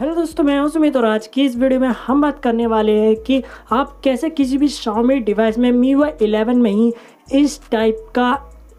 Hello दोस्तों, मैं सुमित और आज की इस वीडियो में हम बात करने वाले हैं कि आप कैसे किसी भी Xiaomi डिवाइस में MIUI 11 में ही इस टाइप का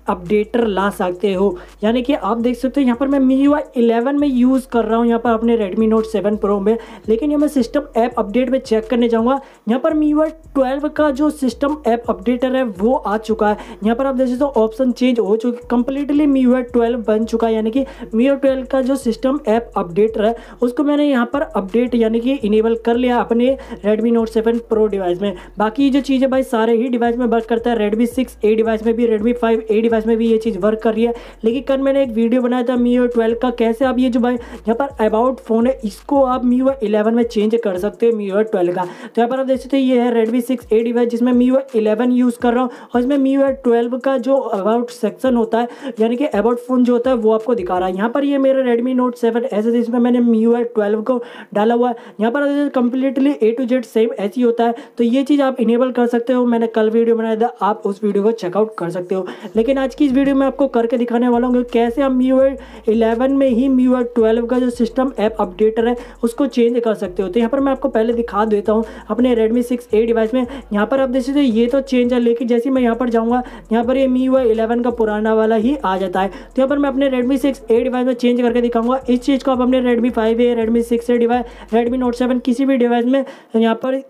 अपडेटर ला सकते हो। यानी कि आप देख सकते हो यहाँ पर मैं MIUI 11 में यूज़ कर रहा हूँ यहाँ पर अपने Redmi Note 7 Pro में, लेकिन ये मैं सिस्टम ऐप अपडेट में चेक करने जाऊँगा। यहाँ पर MIUI 12 का जो सिस्टम ऐप अपडेटर है वो आ चुका है। यहाँ पर आप देख सकते हो ऑप्शन चेंज हो चुकी, कम्प्लीटली MIUI 12 बन चुका है। यानी कि MIUI 12 का जो सिस्टम ऐप अपडेटर है उसको मैंने यहाँ पर अपडेट यानी कि इनेबल कर लिया अपने Redmi Note 7 Pro डिवाइस में। बाकी जो चीज़ें भाई सारे ही डिवाइस में वर्क करता है, Redmi 6A डिवाइस में भी, Redmi 5A डिवाइस में भी ये चीज़ वर्क कर रही है। लेकिन कल मैंने एक वीडियो बनाया था MIUI 12 का, कैसे आप ये जो भाई यहाँ पर अबाउट फोन है इसको आप MIUI 11 में चेंज कर सकते हो MIUI 12 का। तो यहाँ पर आप देख सकते हो ये है Redmi 6A डिवाइस जिसमें MIUI 11 यूज़ कर रहा हूँ और इसमें MIUI 12 का जो अबाउट सेक्शन होता है यानी कि अबाउट फोन जो होता है वो आपको दिखा रहा है। यहाँ पर ये मेरा Redmi Note 7 ऐसे जिसमें मैंने MIUI 12 को डाला हुआ है। यहाँ पर completely A to Z same ऐसे ही होता है। तो ये चीज़ आप इनेबल कर सकते हो, मैंने कल वीडियो बनाया था, आप उस वीडियो को चेकआउट कर सकते हो। लेकिन आज की इस वीडियो में आपको करके दिखाने वाला हूँ कैसे हम MIUI 11 में ही MIUI 12 का जो सिस्टम ऐप अपडेटर है उसको चेंज कर सकते हो। तो यहाँ पर मैं आपको पहले दिखा देता हूँ अपने Redmi 6A डिवाइस में। यहाँ पर आप देख सकते हो ये तो चेंज है, लेकिन जैसे मैं यहाँ पर जाऊँगा यहाँ पर ये MIUI 11 का पुराना वाला ही आ जाता है। तो यहाँ पर मैं अपने Redmi 6A डिवाइस में चेंज करके दिखाऊँगा। इस चीज़ को आप अपने Redmi 5A, Redmi 6A device, Redmi Note 7 किसी भी डिवाइस में यहाँ पर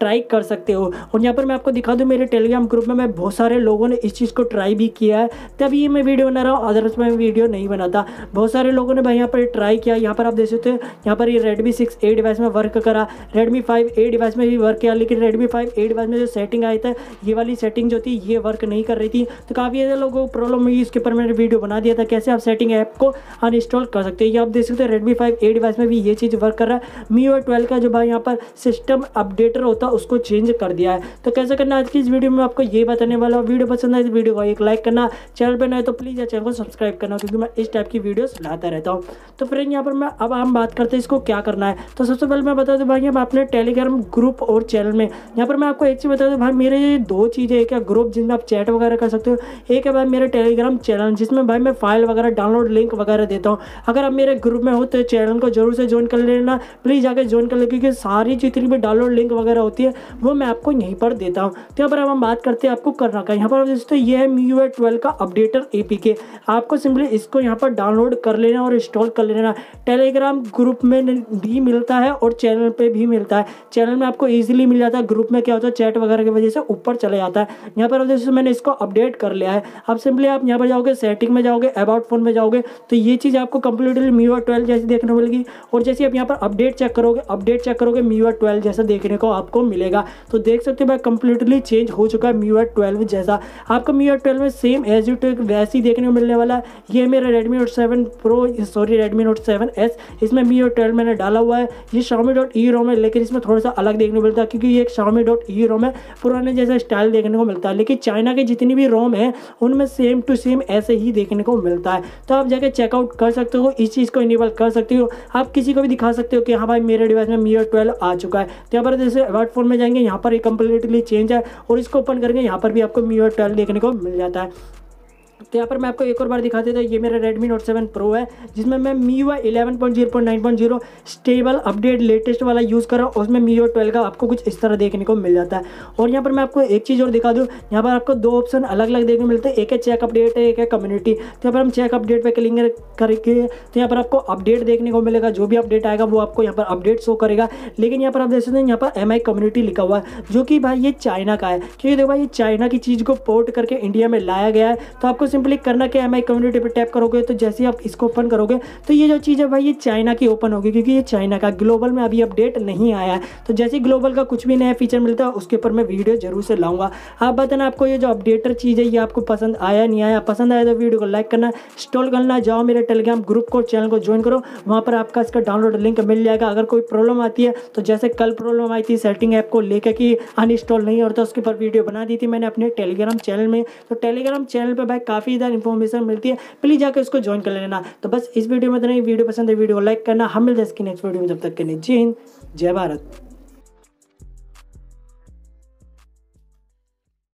ट्राई कर सकते हो। और यहाँ पर मैं आपको दिखा दूँ मेरे टेलीग्राम ग्रुप में मैं बहुत सारे लोगों ने इस चीज़ को ट्राई भी किया है, तभी मैं वीडियो बना रहा हूँ, अदरवाइज मैं वीडियो नहीं बनाता। बहुत सारे लोगों ने भाई यहाँ पर ट्राई किया। यहाँ पर आप देख सकते हो यहाँ पर ये Redmi 6A डिवाइस में वर्क करा, Redmi 5A डिवाइस में भी वर्क किया, लेकिन Redmi 5A डिवाइस में जो सेटिंग आई था ये वाली सेटिंग जो थी ये वर्क नहीं कर रही थी। तो काफ़ी लोगों को प्रॉब्लम हुई, इसके ऊपर मैंने वीडियो बना दिया था कैसे आप सेटिंग ऐप को अनइंस्टॉल कर सकते हो। ये आप देख सकते हो Redmi 5A डिवाइस में भी ये चीज़ वर्क कर रहा है। MIUI 12 का जो भाई यहाँ पर सिस्टम अपडेटर होता उसको चेंज कर दिया है। तो कैसे करना आज की इस वीडियो में आपको ये बताने वाला हूँ। वीडियो पसंद आए तो वीडियो को एक लाइक करना, चैनल पर नए तो प्लीज चैनल को सब्सक्राइब करना क्योंकि मैं इस टाइप की वीडियोस लाता रहता हूँ। तो फ्रेंड यहाँ पर मैं अब हम बात करते हैं इसको क्या करना है। तो सबसे पहले मैं बता दूँ भाई हम अपने टेलीग्राम ग्रुप और चैनल में, यहाँ पर मैं आपको एक चीज़ बता दूँ भाई मेरे दो चीज़ें, एक है ग्रुप जिसमें आप चैट वगैरह कर सकते हो, एक है भाई मेरा टेलीग्राम चैनल जिसमें भाई मैं फाइल वगैरह डाउनलोड लिंक वगैरह देता हूँ। अगर आप मेरे ग्रुप में हो तो चैनल को जरूर से ज्वाइन कर लेना, प्लीज़ आकर ज्वाइन कर ले क्योंकि सारी जितनी भी डाउनलोड लिंक वगैरह होती है वो मैं आपको यहीं पर देता हूं। तो यहाँ पर हम बात करते हैं आपको करना का। यहाँ पर दोस्तों ये है MIUI 12 का अपडेटर एपीके, आपको सिंपली इसको यहाँ पर डाउनलोड कर लेना और इंस्टॉल कर लेना। टेलीग्राम ग्रुप में भी मिलता है और चैनल पे भी मिलता है, चैनल में आपको ईजिली मिल जाता है, ग्रुप में क्या होता है चैट वगैरह की वजह से ऊपर चले जाता है। यहाँ पर दोस्तों मैंने इसको अपडेट कर लिया है। अब सिंपली आप यहाँ पर जाओगे, सेटिंग में जाओगे, अबाउट फोन में जाओगे तो ये चीज़ आपको कंप्लीटली MIUI 12 जैसी देखने को मिलेगी। और जैसे आप यहाँ पर अपडेट चेक करोगे, MIUI 12 जैसा देखने को आपको मिलेगा। तो देख सकते हो भाई कंप्लीटली चेंज हो चुका है MIUI 12 जैसा। आपको MIUI 12 में सेम एज यू टेक वैसे ही देखने को मिलने वाला है। ये मेरा Redmi Note 7S इसमें MIUI 12 मैंने डाला हुआ है। ये Xiaomi.eu ROM है, लेकिन इसमें थोड़ा सा अलग देखने को मिलता है क्योंकि ये एक Xiaomi.eu ROM है, पुराने जैसा स्टाइल देखने को मिलता है। लेकिन चाइना के जितनी भी ROM है उनमें सेम टू सेम ऐसे ही देखने को मिलता है। तो आप जाके चेकआउट कर सकते हो, इस चीज़ को इनेबल कर सकते हो, आप किसी को भी दिखा सकते हो कि हाँ भाई मेरे डिवाइस में MIUI 12 आ चुका है। तो यहाँ पर जैसे अबाउट फोन में जाएंगे यहाँ पर एक कंप्लीटली चेंज है और इसको ओपन करके यहाँ पर भी आपको MIUI 12 देखने को मिल जाता है। तो यहाँ पर मैं आपको एक और बार दिखा देता हूँ, ये मेरा Redmi Note 7 Pro है जिसमें मैं MIUI 11.0.9.0 स्टेबल अपडेट लेटेस्ट वाला यूज़ कर रहा हूँ, उसमें MIUI 12 का आपको कुछ इस तरह देखने को मिल जाता है। और यहाँ पर मैं आपको एक चीज़ और दिखा दूँ, यहाँ पर आपको दो ऑप्शन अलग अलग देखने को मिलते हैं, एक है चेक अपडेट है, एक है कम्युनिटी। तो यहाँ पर हम चेक अपडेट पर क्लिक करके तो यहाँ पर आपको अपडेट देखने को मिलेगा, जो भी अपडेट आएगा वो आपको यहाँ पर अपडेट शो करेगा। लेकिन यहाँ पर आप देख सकते हैं यहाँ पर MI कम्युनिटी लिखा हुआ है जो कि भाई ये चाइना का है, क्योंकि देखो भाई ये चाइना की चीज़ को पोर्ट करके इंडिया में लाया गया है। तो आपको सिंपली करना कि MI कम्युनिटी पर टैप करोगे तो जैसे ही आप इसको ओपन करोगे तो ये जो चीज़ है भाई ये चाइना की ओपन होगी क्योंकि ये चाइना का ग्लोबल में अभी अपडेट नहीं आया है। तो जैसे ही ग्लोबल का कुछ भी नया फीचर मिलता है उसके ऊपर मैं वीडियो जरूर से लाऊंगा। आप बताना आपको ये जो अपडेटर चीज़ है ये आपको पसंद आया नहीं आया। पसंद आया तो वीडियो को लाइक करना, इंस्टॉल करना, जाओ मेरे टेलीग्राम ग्रुप को चैनल को ज्वाइन करो, वहाँ पर आपका इसका डाउनलोड लिंक मिल जाएगा। अगर कोई प्रॉब्लम आती है तो जैसे कल प्रॉब्लम आई थी सेटिंग ऐप को लेकर कि अनइंस्टॉल नहीं होता, उसके ऊपर वीडियो बना दी थी मैंने अपने टेलीग्राम चैनल में। तो टेलीग्राम चैनल पर भाई काफ़ी इधर इन्फॉर्मेशन मिलती है, प्लीज जाकर उसको ज्वाइन कर लेना। तो बस इस वीडियो में इतना ही। वीडियो पसंद है वीडियो को लाइक करना, हम मिलते हैं इसकी नेक्स्ट वीडियो में, तब तक के लिए जय हिंद जय भारत।